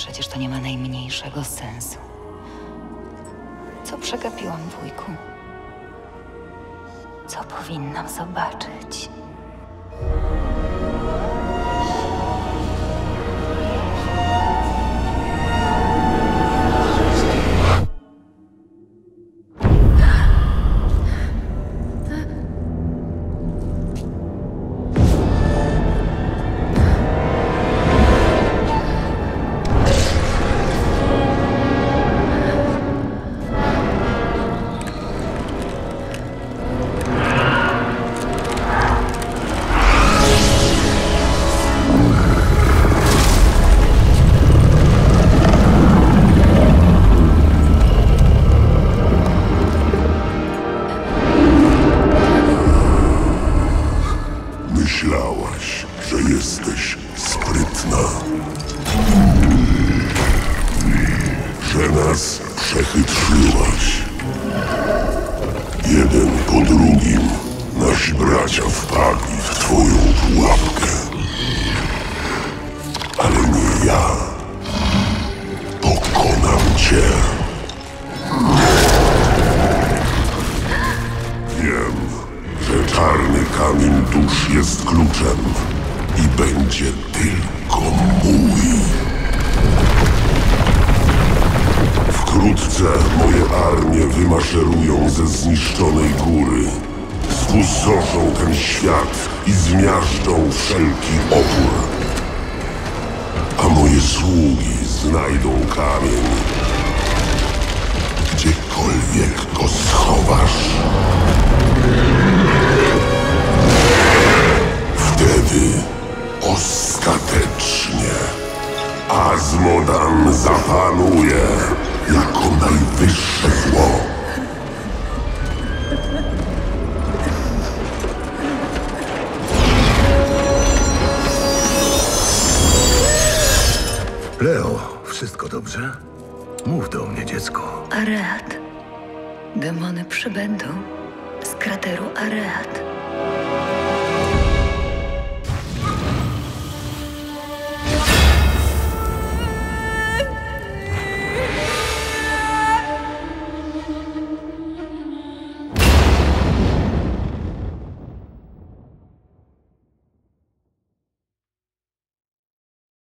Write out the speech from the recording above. Przecież to nie ma najmniejszego sensu. Co przegapiłam, wujku? Co powinnam zobaczyć? Myślałaś, że jesteś sprytna, że nas przechytrzyłaś. Jeden po drugim nasi bracia wpadli w twoją pułapkę. Ale nie ja. Pokonam cię. Wiem, że czarny kamień dusz jest kluczem i będzie tylko mój. Wkrótce moje armie wymaszerują ze zniszczonej góry. Spustoszą ten świat i zmiażdżą wszelki opór. A moje sługi znajdą kamień, gdziekolwiek go schowasz. Wtedy ostatecznie Azmodan zapanuje jako najwyższe zło. Leo, wszystko dobrze? Mów do mnie, dziecko. Areat. Demony przybędą z krateru Areat.